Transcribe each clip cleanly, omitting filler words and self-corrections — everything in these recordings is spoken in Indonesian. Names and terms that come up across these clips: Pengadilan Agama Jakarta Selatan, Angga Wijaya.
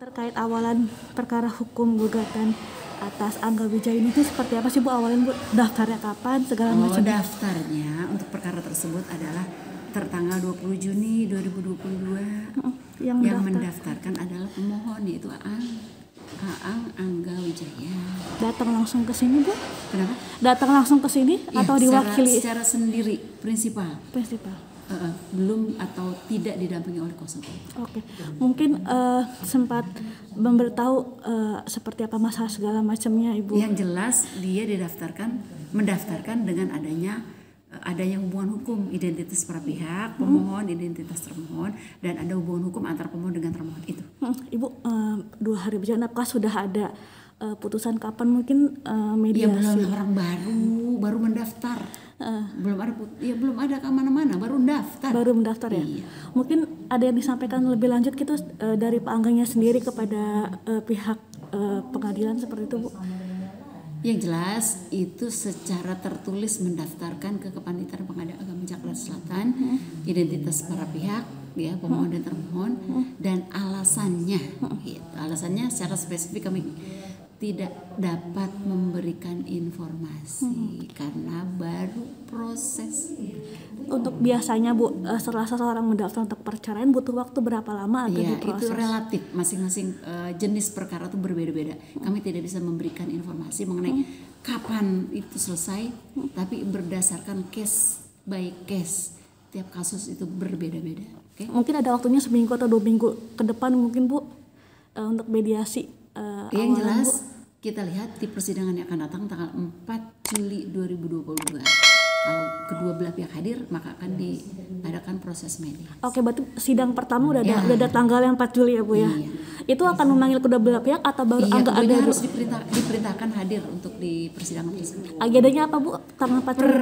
Terkait awalan perkara hukum gugatan atas Angga Wijaya ini itu seperti apa sih Bu? Awalnya Bu, daftarnya kapan, segala macam? Daftarnya untuk perkara tersebut adalah tertanggal 20 Juni 2022. Yang mendaftarkan adalah pemohon, yaitu Angga Wijaya. Datang langsung ke sini Bu? Kenapa? Datang langsung ke sini ya, atau diwakili? Secara sendiri, prinsipal. Belum atau tidak didampingi oleh kuasa hukum. Oke, mungkin sempat memberitahu seperti apa masalah segala macamnya Ibu. Yang jelas dia mendaftarkan dengan adanya hubungan hukum, identitas para pihak, pemohon, identitas termohon, dan ada hubungan hukum antara pemohon dengan termohon itu. Ibu, 2 hari berjalan apakah sudah ada putusan kapan mungkin mediasi? Ya belum, orang baru mendaftar. Belum ada kemana-mana, baru mendaftar ya. Iya. Mungkin ada yang disampaikan lebih lanjut gitu dari Pak Angganya sendiri kepada pihak pengadilan seperti itu Bu. Yang jelas itu secara tertulis mendaftarkan ke Pengadilan Agama Jakarta Selatan, identitas para pihak ya, pemohon dan termohon, dan alasannya. Gitu. Alasannya secara spesifik kami tidak dapat memberikan informasi karena baru proses. Untuk biasanya Bu, setelah seseorang mendaftar untuk perceraian butuh waktu berapa lama atau ya, diproses? Itu relatif, masing-masing jenis perkara itu berbeda-beda. Kami tidak bisa memberikan informasi mengenai kapan itu selesai, tapi berdasarkan case by case. Tiap kasus itu berbeda-beda. Okay? Mungkin ada waktunya seminggu atau 2 minggu ke depan mungkin Bu untuk mediasi. Yang jelas Bu, kita lihat di persidangan yang akan datang tanggal 4 Juli 2022. Kalau kedua belah pihak hadir maka akan diadakan proses mediasi. Oke, berarti sidang pertama udah ada tanggal yang 4 Juli ya Bu ya. Iya. Itu akan memanggil kedua belah pihak atau baru agak ada harus diperintahkan hadir untuk di persidangan tersebut. Agendanya apa Bu? Tanggal 4 Juli.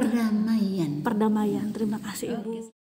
Perdamaian. Terima kasih Ibu.